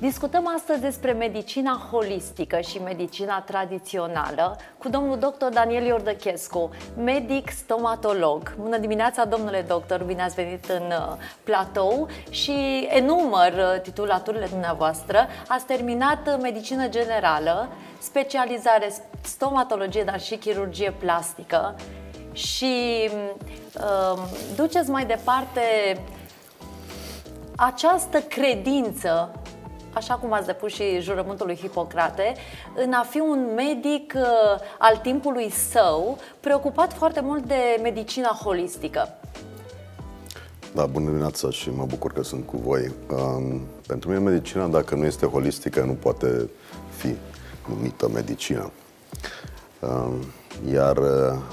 Discutăm astăzi despre medicina holistică și medicina tradițională cu domnul dr. Daniel Iordăchescu, medic stomatolog. Bună dimineața, domnule doctor, bine ați venit în platou și enumăr titulaturile dumneavoastră. Ați terminat medicină generală, specializare stomatologie, dar și chirurgie plastică și duceți mai departe această credință, așa cum ați depus și jurământul lui Hipocrate, în a fi un medic al timpului său, preocupat foarte mult de medicina holistică. Da, bună dimineața și mă bucur că sunt cu voi. Pentru mine medicina, dacă nu este holistică, nu poate fi numită medicină. Iar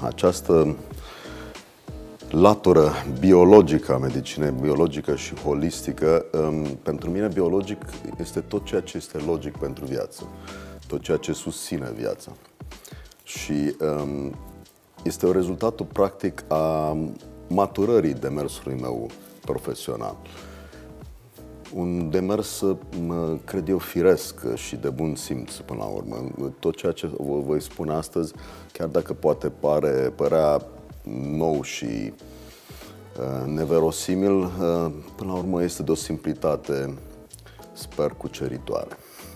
această latură biologică a medicinei, biologică și holistică, pentru mine biologic este tot ceea ce este logic pentru viață, tot ceea ce susține viața. Și este rezultatul practic a maturării demersului meu profesional. Un demers, cred eu, firesc și de bun simț până la urmă. Tot ceea ce vă voi spune astăzi, chiar dacă poate părea nou și neverosimil, până la urmă este de o simplitate, sper, cuceritoare.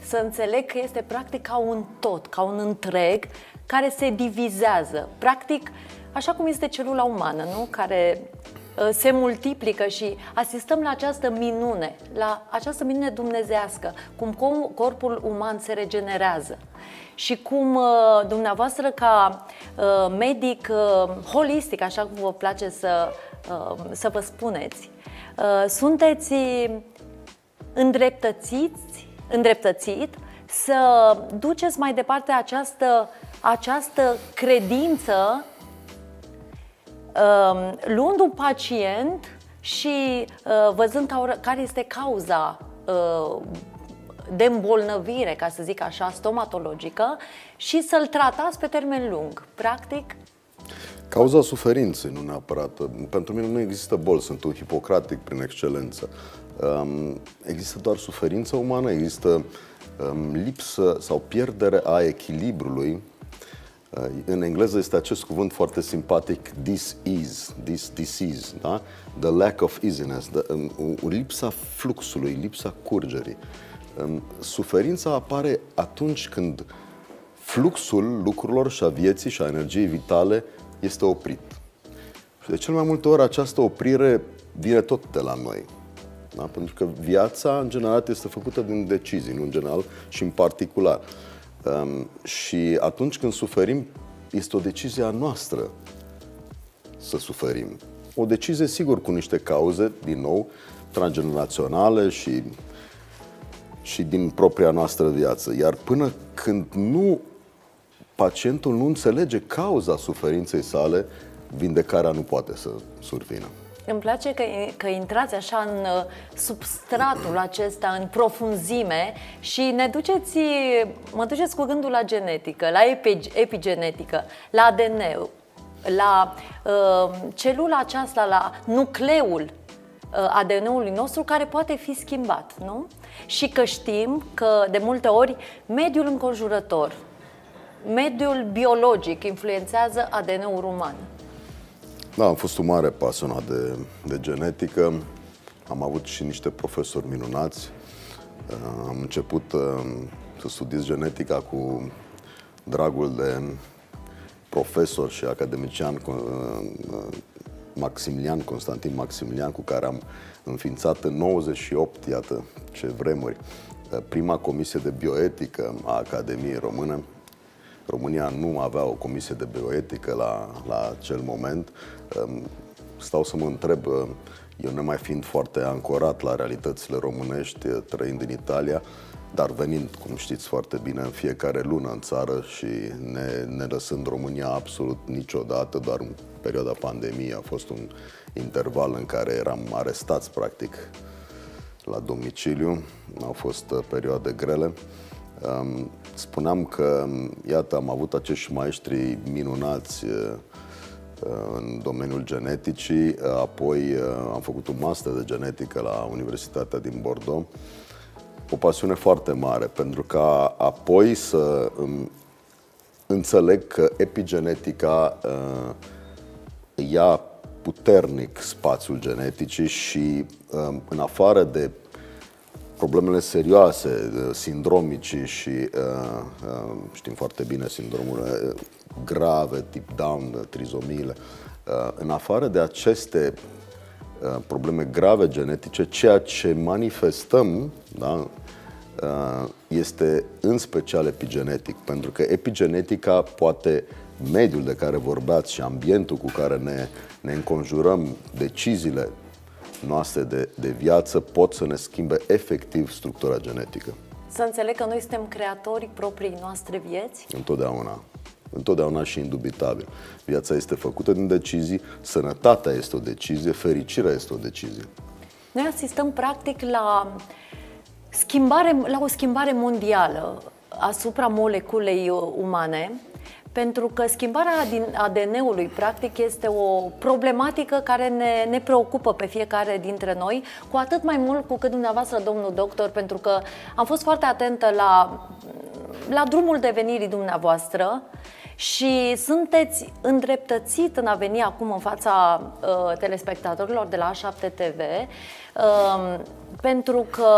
Să înțeleg că este practic ca un tot, ca un întreg care se divizează. Practic, așa cum este celula umană, nu? Care se multiplică și asistăm la această minune, dumnezească, cum corpul uman se regenerează și cum dumneavoastră ca medic holistic, așa cum vă place să vă spuneți, sunteți îndreptățit să duceți mai departe această credință, luând un pacient și văzând care este cauza de îmbolnăvire, ca să zic așa, stomatologică, și să-l tratați pe termen lung, practic? Cauza suferinței, nu neapărat. Pentru mine nu există boli, sunt un hipocratic prin excelență. Există doar suferință umană, există lipsă sau pierdere a echilibrului. În engleză este acest cuvânt foarte simpatic, disease, da? The lack of easiness, lipsa fluxului, lipsa curgerii. Suferința apare atunci când fluxul lucrurilor și a vieții și a energiei vitale este oprit. De cel mai multe ori această oprire vine tot de la noi. Da? Pentru că viața, în general, este făcută din decizii, nu în general și în particular. Și atunci când suferim, este o decizie a noastră să suferim. O decizie, sigur, cu niște cauze, din nou, transgeneraționale și din propria noastră viață. Iar până când pacientul nu înțelege cauza suferinței sale, vindecarea nu poate să survină. Îmi place că intrați așa în substratul acesta, în profunzime, și mă duceți cu gândul la genetică, la epigenetică, la ADN, la celula aceasta, la nucleul ADN-ului nostru, care poate fi schimbat, nu? Și că știm că de multe ori mediul înconjurător, mediul biologic influențează ADN-ul uman. Da, am fost un mare pasionat de genetică, am avut și niște profesori minunați. Am început să studiez genetica cu dragul de profesor și academician Maximilian, Constantin Maximilian, cu care am înființat în 98, iată ce vremuri, prima comisie de bioetică a Academiei Române. România nu avea o comisie de bioetică la acel moment. Stau să mă întreb, eu nemai fiind foarte ancorat la realitățile românești, trăind în Italia, dar venind, cum știți foarte bine, în fiecare lună în țară și ne lăsând România absolut niciodată, doar în perioada pandemiei a fost un interval în care eram arestați, practic, la domiciliu. Au fost perioade grele. Spuneam că, iată, am avut acești maestri minunați în domeniul geneticii, apoi am făcut un master de genetică la Universitatea din Bordeaux o pasiune foarte mare, pentru că apoi să înțeleg că epigenetica ia puternic spațiul geneticii și în afară de problemele serioase, sindromici și știm foarte bine sindromurile grave, tip Down, trizomiile, în afară de aceste probleme grave genetice, ceea ce manifestăm, da, este în special epigenetic, pentru că epigenetica poate, mediul de care vorbeați și ambientul cu care ne înconjurăm, deciziile noastre de viață pot să ne schimbe efectiv structura genetică. Să înțeleg că noi suntem creatorii proprii noastre vieți? Întotdeauna. Întotdeauna și indubitabil. Viața este făcută din decizii, sănătatea este o decizie, fericirea este o decizie. Noi asistăm practic la o schimbare mondială asupra moleculei umane, pentru că schimbarea din ADN-ului practic este o problematică care ne preocupă pe fiecare dintre noi, cu atât mai mult cu cât dumneavoastră, domnul doctor, pentru că am fost foarte atentă la drumul devenirii dumneavoastră și sunteți îndreptățit în a veni acum în fața telespectatorilor de la A7 TV, pentru că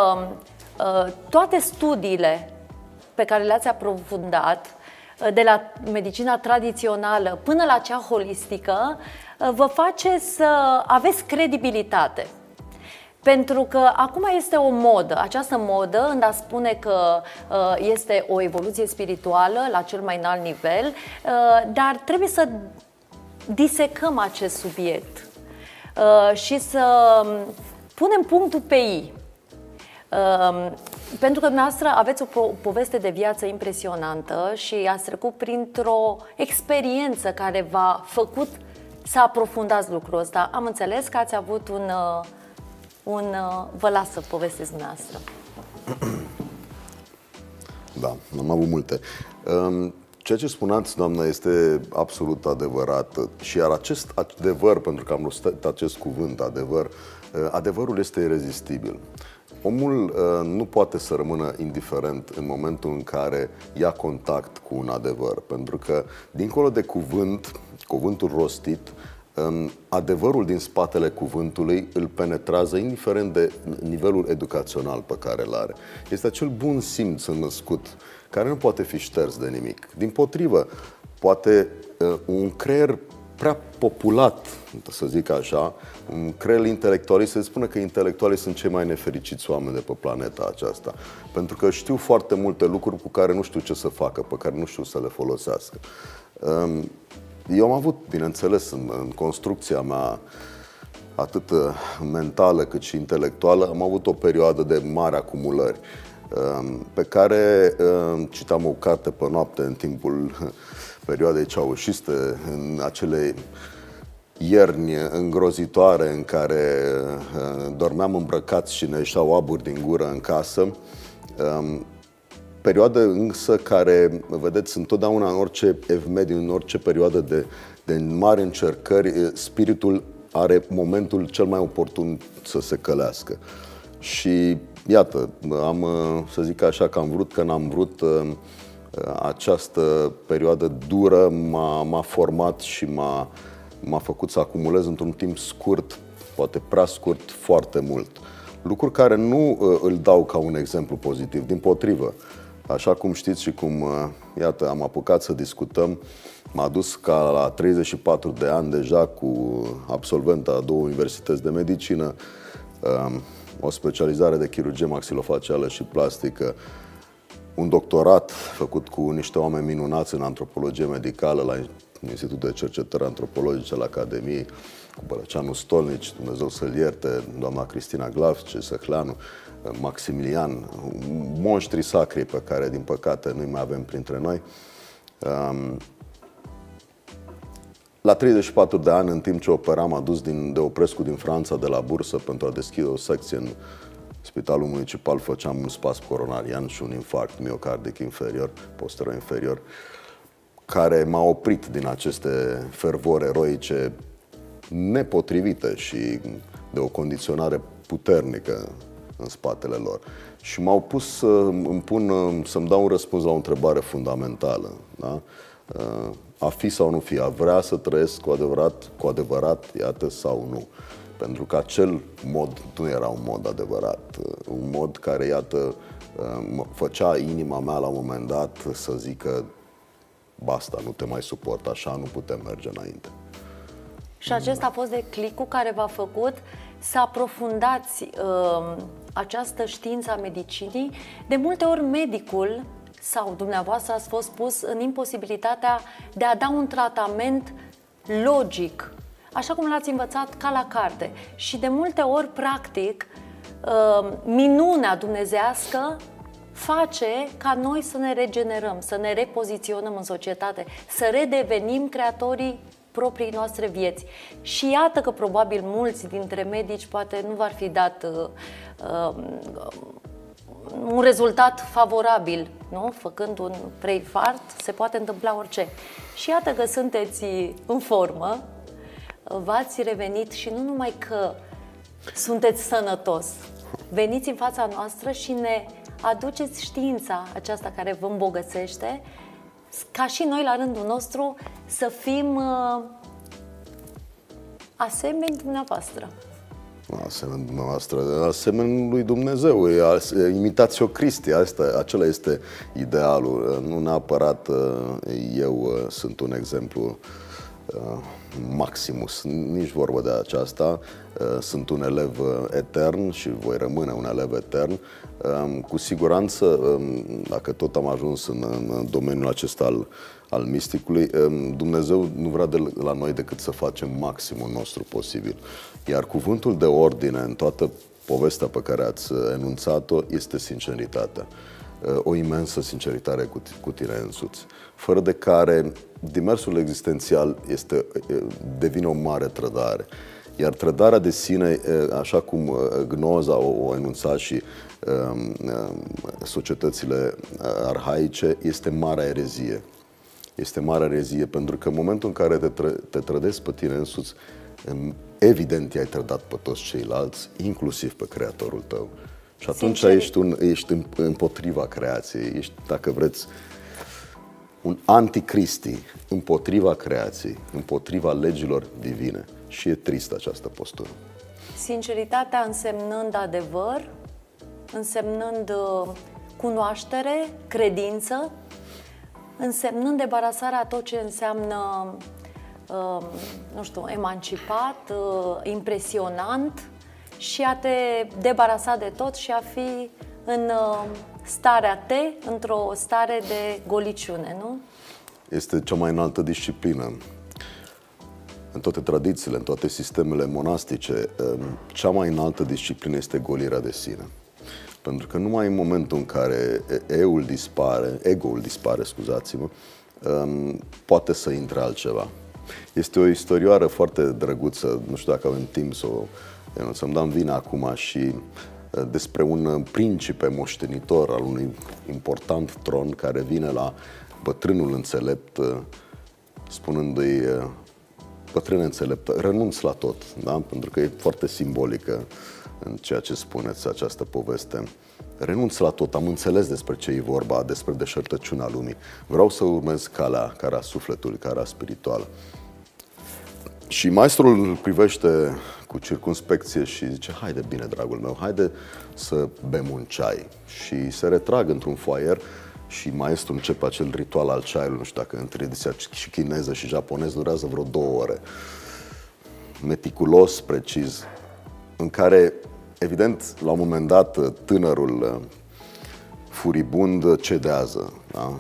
toate studiile pe care le-ați aprofundat, de la medicina tradițională până la cea holistică, vă face să aveți credibilitate. Pentru că acum este o modă, această modă, în a spune că este o evoluție spirituală la cel mai înalt nivel, dar trebuie să disecăm acest subiect și să punem punctul pe i. Pentru că dumneavoastră aveți o poveste de viață impresionantă și ați trecut printr-o experiență care v-a făcut să aprofundați lucrul ăsta. Am înțeles că ați avut vă las să povestiți dumneavoastră. Da, am avut multe. Ceea ce spuneați, doamnă, este absolut adevărat. Și iar acest adevăr, pentru că am rostit acest cuvânt, adevăr, adevărul este irezistibil. Omul nu poate să rămână indiferent în momentul în care ia contact cu un adevăr, pentru că, dincolo de cuvântul rostit, adevărul din spatele cuvântului îl penetrează, indiferent de nivelul educațional pe care îl are. Este acel bun simț înnăscut, care nu poate fi șters de nimic. Dimpotrivă, poate un creier prea populat, să zic așa, creierul intelectualist, se spune că intelectualii sunt cei mai nefericiți oameni de pe planeta aceasta, pentru că știu foarte multe lucruri cu care nu știu ce să facă, pe care nu știu să le folosească. Eu am avut, bineînțeles, în construcția mea, atât mentală cât și intelectuală, am avut o perioadă de mari acumulări, pe care citam o carte pe noapte în timpul perioadei ceaușiste, în acele ierni îngrozitoare în care dormeam îmbrăcați și ne ieșeau aburi din gură în casă. Perioadă însă care, vedeți, întotdeauna în orice evmediu, în orice perioadă de mari încercări, spiritul are momentul cel mai oportun să se călească. Și iată, am, să zic așa, că am vrut, că n-am vrut, această perioadă dură m-a format și m-a făcut să acumulez într-un timp scurt, poate prea scurt, foarte mult. Lucruri care nu îl dau ca un exemplu pozitiv, dimpotrivă. Așa cum știți și cum, iată, am apucat să discutăm, m-a dus ca la 34 de ani deja cu absolventa a 2 universități de medicină, o specializare de chirurgie maxilofacială și plastică, un doctorat făcut cu niște oameni minunați în antropologie medicală la Institutul de Cercetări Antropologice la Academiei, cu Bălăceanu Stolnici, Dumnezeu să-l ierte, doamna Cristina Glau, Maximilian, monștri sacri pe care, din păcate, nu-i mai avem printre noi. La 34 de ani, în timp ce operam, a dus Deoprescu din Franța de la bursă pentru a deschide o secție în Spitalul Municipal. Făceam un spasm coronarian și un infarct miocardic inferior, posterior inferior, care m-a oprit din aceste fervori eroice nepotrivite și de o condiționare puternică în spatele lor. Și m-au pus să-mi dau un răspuns la o întrebare fundamentală. Da? A fi sau nu fi, a vrea să trăiesc cu adevărat, iată, sau nu. Pentru că acel mod nu era un mod adevărat, un mod care, iată, făcea inima mea la un moment dat să zică basta, nu te mai suport așa, nu putem merge înainte. Și acesta a fost declicul care v-a făcut să aprofundați această știință a medicinii. De multe ori medicul sau dumneavoastră ați fost pus în imposibilitatea de a da un tratament logic, așa cum l-ați învățat ca la carte. Și de multe ori, practic, minunea dumnezească face ca noi să ne regenerăm, să ne repoziționăm în societate, să redevenim creatorii proprii noastre vieți. Și iată că probabil mulți dintre medici poate nu v-ar fi dat un rezultat favorabil, nu? Făcând un preinfart, se poate întâmpla orice. Și iată că sunteți în formă, v-ați revenit și nu numai că sunteți sănătos, veniți în fața noastră și ne aduceți știința aceasta care vă îmbogățește, ca și noi, la rândul nostru, să fim asemeni dumneavoastră. Asemeni dumneavoastră, asemeni lui Dumnezeu, imitați-o Cristi, acela este idealul. Nu neapărat eu sunt un exemplu maximus, nici vorbă de aceasta. Sunt un elev etern și voi rămâne un elev etern. Cu siguranță, dacă tot am ajuns în domeniul acesta al misticului, Dumnezeu nu vrea de la noi decât să facem maximul nostru posibil. Iar cuvântul de ordine în toată povestea pe care ați enunțat-o este sinceritatea. O imensă sinceritate cu tine însuți, fără de care demersul existențial devine o mare trădare. Iar trădarea de sine, așa cum gnoza o enunța și societățile arhaice, este marea erezie. Este marea erezie pentru că în momentul în care te trădezi pe tine însuți, evident i-ai trădat pe toți ceilalți, inclusiv pe Creatorul tău. Și atunci ești împotriva creației, ești, dacă vreți, un anticristi, împotriva creației, împotriva legilor divine. Și e tristă această postură. Sinceritatea însemnând adevăr, însemnând cunoaștere, credință, însemnând debarasarea a tot ce înseamnă, nu știu, emancipat, impresionant, și a te debarasa de tot și a fi în starea te, într-o stare de goliciune, nu? Este cea mai înaltă disciplină. În toate tradițiile, în toate sistemele monastice, cea mai înaltă disciplină este golirea de sine. Pentru că numai în momentul în care ego-ul dispare, scuzați-mă, poate să intre altceva. Este o istorioară foarte drăguță, nu știu dacă avem timp să o să-mi dau vina acum, și despre un principe moștenitor al unui important tron care vine la bătrânul înțelept spunându-i: bătrâne înțelept, renunț la tot, da? Pentru că e foarte simbolică în ceea ce spuneți această poveste. Renunț la tot, am înțeles despre ce e vorba, despre deșertăciunea lumii. Vreau să urmez calea, calea sufletului, calea spirituală. Și maestrul îl privește cu circunspecție și zice: haide, bine, dragul meu, haide să bem un ceai. Și se retrag într-un foaier și maestrul începe acel ritual al ceaiului. Nu știu dacă în tradiția și chineză și japoneză durează vreo 2 ore. Meticulos, precis, în care, evident, la un moment dat, tânărul furibund cedează. Da?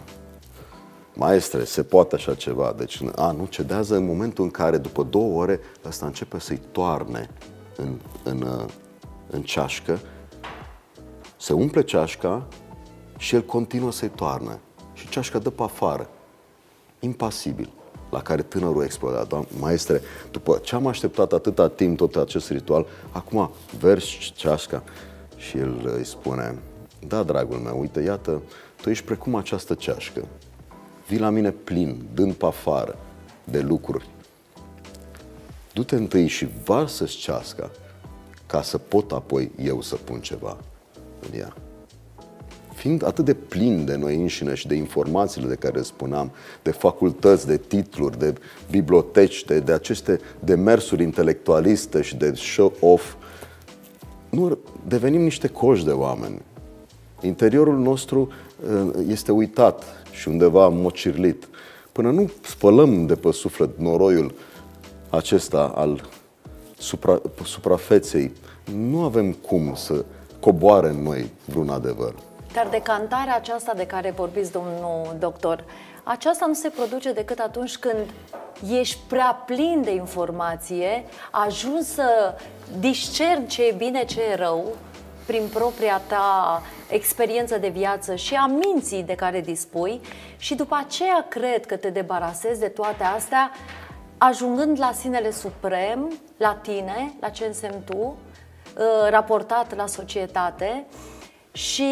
Maestre, se poate așa ceva. Deci, nu cedează în momentul în care, după 2 ore, ăsta începe să-i toarne în ceașcă, se umple ceașca și el continuă să-i toarne. Și ceașca dă pe afară, impasibil, la care tânărul explodează. Da? Maestre, după ce am așteptat atâta timp tot acest ritual, acum versi ceașca. Și el îi spune: da, dragul meu, uite, iată, tu ești precum această ceașcă. Vii la mine plin, dând pe afară de lucruri. Du-te întâi și varsă-ți ceasca, ca să pot apoi eu să pun ceva. în ea. Fiind atât de plin de noi înșine și de informațiile de care spuneam, de facultăți, de titluri, de biblioteci, de aceste demersuri intelectualiste și de show-off, nu devenim niște coși de oameni. Interiorul nostru este uitat și undeva mocirlit. Până nu spălăm de pe suflet noroiul acesta al suprafeței, nu avem cum să coboare în noi vreun adevăr. Dar decantarea aceasta de care vorbiți, domnul doctor, aceasta nu se produce decât atunci când ești prea plin de informație, ajungi să discerni ce e bine, ce e rău, prin propria ta experiență de viață și a minții de care dispui, și după aceea cred că te debarasezi de toate astea, ajungând la sinele suprem, la tine, la ce însemni tu, raportat la societate. Și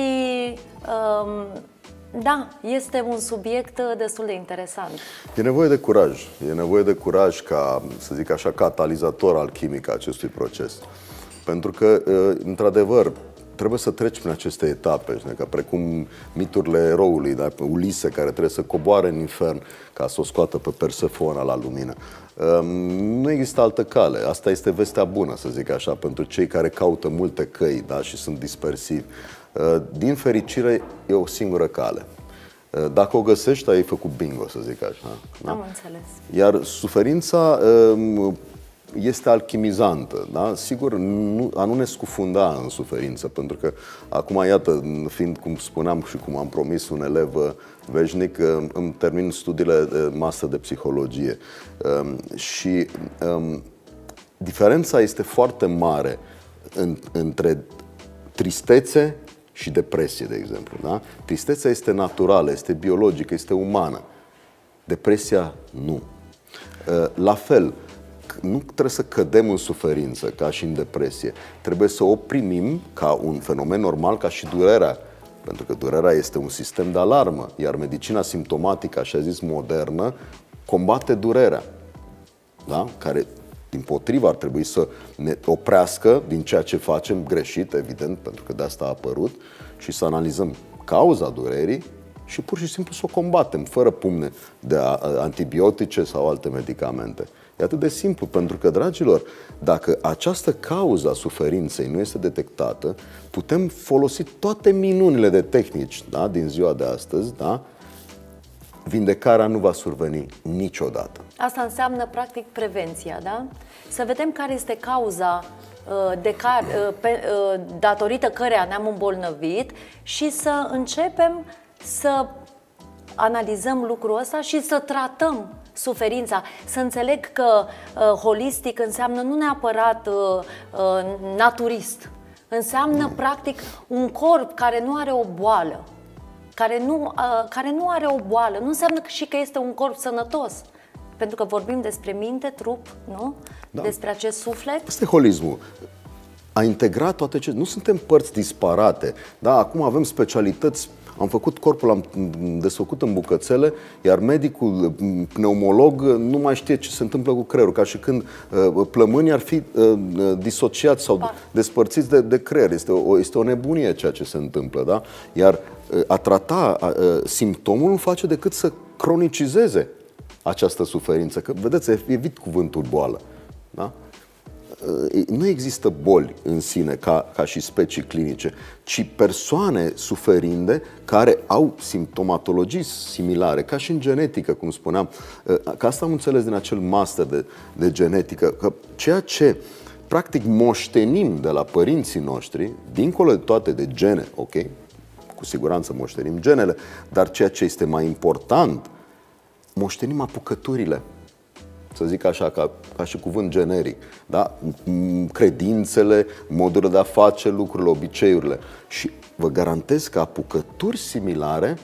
da, este un subiect destul de interesant. E nevoie de curaj. E nevoie de curaj ca, să zic așa, catalizator alchimic a acestui proces. Pentru că, într-adevăr, trebuie să treci prin aceste etape, că precum miturile eroului, da? Ulise, care trebuie să coboare în infern ca să o scoată pe Persefona la lumină. Nu există altă cale. Asta este vestea bună, să zic așa, pentru cei care caută multe căi, da? Și sunt dispersivi. Din fericire, e o singură cale. Dacă o găsești, ai făcut bingo, să zic așa. Da? Am înțeles. Iar suferința este alchimizantă, da? Sigur, a nu ne scufunda în suferință, pentru că acum, iată, fiind, cum spuneam și cum am promis, un elev veșnic, îmi termin studiile de master de psihologie și diferența este foarte mare între tristețe și depresie, de exemplu, da? Tristețea este naturală, este biologică, este umană. Depresia nu. La fel, nu trebuie să cădem în suferință, ca și în depresie. Trebuie să o primim ca un fenomen normal, ca și durerea. Pentru că durerea este un sistem de alarmă, iar medicina simptomatică, așa zis, modernă, combate durerea, da? Care, dimpotrivă, ar trebui să ne oprească din ceea ce facem greșit, evident, pentru că de asta a apărut, și să analizăm cauza durerii și pur și simplu să o combatem, fără pumne de antibiotice sau alte medicamente. E atât de simplu, pentru că, dragilor, dacă această cauză a suferinței nu este detectată, putem folosi toate minunile de tehnici, da, din ziua de astăzi, da? Vindecarea nu va surveni niciodată. Asta înseamnă, practic, prevenția, da? Să vedem care este cauza datorită căreia ne-am îmbolnăvit și să începem să analizăm lucrul ăsta și să tratăm suferința. Să înțeleg că holistic înseamnă nu neapărat naturist. Înseamnă practic un corp care nu are o boală, care nu are o boală. Nu înseamnă și că este un corp sănătos, pentru că vorbim despre minte, trup, nu? Da. Despre acest suflet. Este holismul. A integrat toate ce... Nu suntem părți disparate, da? Acum avem specialități. Am făcut corpul, l-am desfăcut în bucățele, iar medicul pneumolog nu mai știe ce se întâmplă cu creierul, ca și când plămânii ar fi disociați sau despărțiți de creier. Este o nebunie ceea ce se întâmplă, da? Iar a trata simptomul nu face decât să cronicizeze această suferință. Că, vedeți, evit cuvântul boală, da? Nu există boli în sine ca și specii clinice, ci persoane suferinde care au simptomatologii similare, ca și în genetică, cum spuneam. Că asta am înțeles din acel master de genetică, că ceea ce practic moștenim de la părinții noștri, dincolo de toate de gene, ok, cu siguranță moștenim genele, dar ceea ce este mai important, moștenim apucăturile. Să zic așa, ca și cuvânt generic, da? Credințele, modurile de a face lucrurile, obiceiurile. Și vă garantez că apucături similare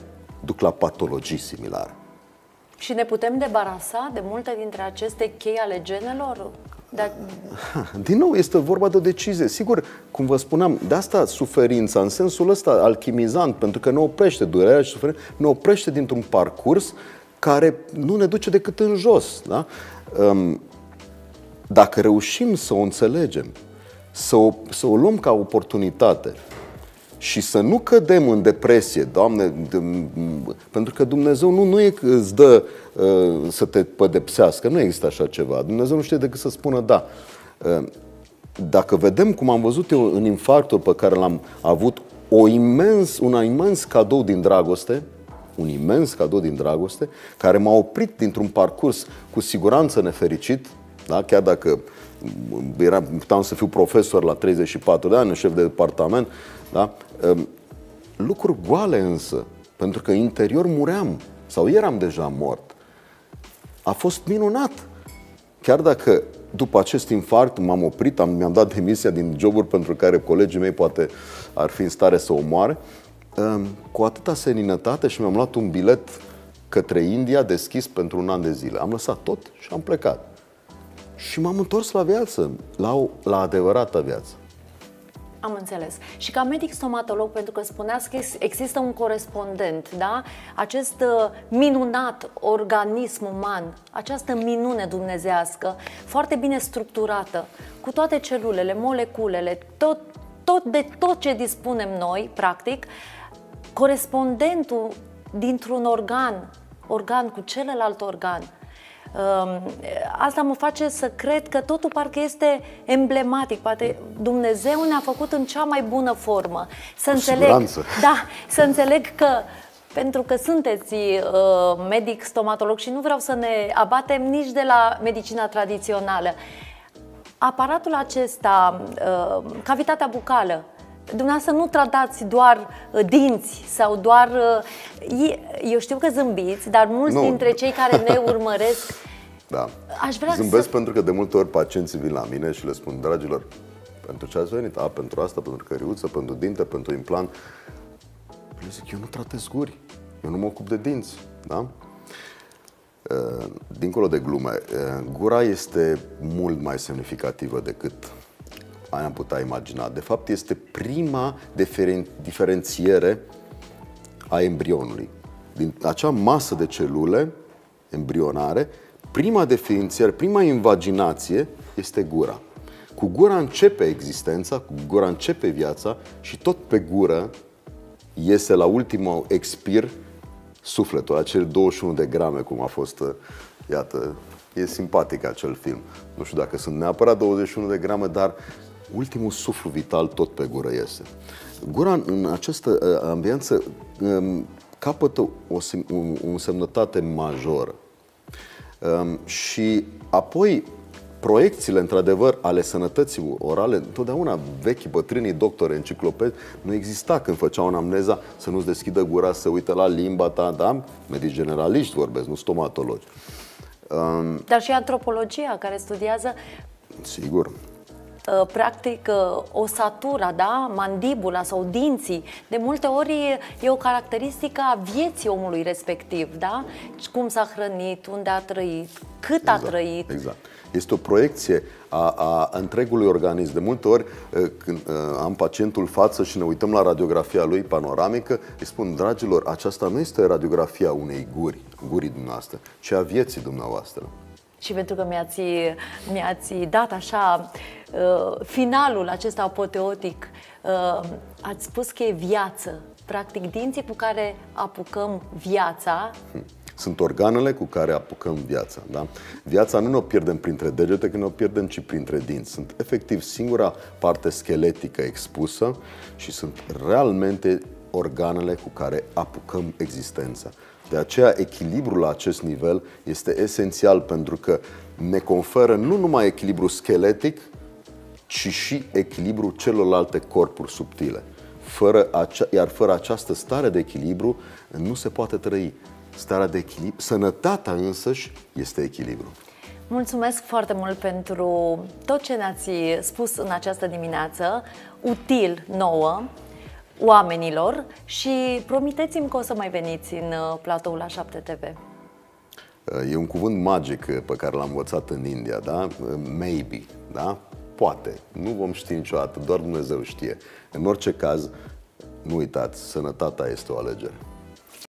duc la patologii similare. Și ne putem debarasa de multe dintre aceste chei ale genelor? Din nou, este vorba de o decizie. Sigur, cum vă spuneam, de asta suferința, în sensul ăsta alchimizant, pentru că ne oprește durerea și suferința, ne oprește dintr-un parcurs care nu ne duce decât în jos, da? Dacă reușim să o înțelegem, să o luăm ca oportunitate și să nu cădem în depresie, Doamne, pentru că Dumnezeu nu îți dă să te pedepsească, nu există așa ceva. Dumnezeu nu știe decât să spună da. Dacă vedem cum am văzut eu în infarctul pe care l-am avut, un imens cadou din dragoste, un imens cadou din dragoste, care m-a oprit dintr-un parcurs cu siguranță nefericit, da? Chiar dacă puteam să fiu profesor la 34 de ani, șef de departament, da? Lucruri goale însă, pentru că interior muream sau eram deja mort. A fost minunat. Chiar dacă după acest infarct m-am oprit, mi-am dat demisia din joburi pentru care colegii mei poate ar fi în stare să o moare, cu atâta seninătate, și mi-am luat un bilet către India deschis pentru un an de zile. Am lăsat tot și am plecat. Și m-am întors la viață, la adevărata viață. Am înțeles. Și ca medic stomatolog, pentru că spuneați că există un corespondent, da? Acest minunat organism uman, această minune dumnezească, foarte bine structurată, cu toate celulele, moleculele, tot ce dispunem noi, practic, corespondentul dintr-un organ cu celălalt organ. Asta mă face să cred că totul parcă este emblematic, poate Dumnezeu ne-a făcut în cea mai bună formă. Să înțeleg că, pentru că sunteți medic, stomatolog, și nu vreau să ne abatem nici de la medicina tradițională, aparatul acesta, cavitatea bucală, dumneavoastră nu tratați doar dinți sau doar... Eu știu că zâmbiți, dar mulți dintre cei care ne urmăresc... Da, zâmbesc pentru că de multe ori pacienții vin la mine și le spun: dragilor, pentru ce ați venit? A, pentru asta, pentru căriuță, pentru dinte, pentru implant. Eu zic, eu nu tratez guri, eu nu mă ocup de dinți, da? Dincolo de glume, gura este mult mai semnificativă decât am putea imagina. De fapt, este prima diferențiere a embrionului. Din acea masă de celule embrionare, prima diferențiere, prima invaginație este gura. Cu gura începe existența, cu gura începe viața și tot pe gură iese la ultimul expir sufletul, acel 21 de grame, cum a fost, iată, e simpatic acel film. Nu știu dacă sunt neapărat 21 de grame, dar ultimul suflu vital tot pe gură iese. Gura în această ambianță capătă o însemnătate majoră. Și apoi proiecțiile, într-adevăr, ale sănătății orale, întotdeauna vechii bătrânii doctori enciclopedi, nu exista când făceau anamneza să nu-ți deschidă gura, să uită la limba ta, da? Medici generaliști vorbesc, nu stomatologi. Dar și antropologia, care studiază... Sigur. Practic, osatura, da? Mandibula sau dinții, de multe ori e o caracteristică a vieții omului respectiv, da? Cum s-a hrănit, unde a trăit, cât a trăit. Exact. Este o proiecție a întregului organism. De multe ori, când am pacientul față și ne uităm la radiografia lui panoramică, îi spun: dragilor, aceasta nu este radiografia unei guri, gurii dumneavoastră, ci a vieții dumneavoastră. Și pentru că mi-ați dat așa finalul acesta apoteotic, ați spus că e viață. Practic, dinții cu care apucăm viața... Sunt organele cu care apucăm viața, da? Viața nu ne-o pierdem printre degete, că ne-o pierdem și printre dinți. Sunt efectiv singura parte scheletică expusă și sunt realmente organele cu care apucăm existența. De aceea echilibrul la acest nivel este esențial, pentru că ne conferă nu numai echilibru scheletic, ci și echilibru celorlalte corpuri subtile. Iar fără această stare de echilibru nu se poate trăi. Starea de echilibru, sănătatea însăși, este echilibru. Mulțumesc foarte mult pentru tot ce ne-ați spus în această dimineață, util nouă, oamenilor, și promiteți-mi că o să mai veniți în platoul la A7 TV. E un cuvânt magic pe care l-am învățat în India, da? Maybe, da? Poate. Nu vom ști niciodată, doar Dumnezeu știe. În orice caz, nu uitați, sănătatea este o alegere.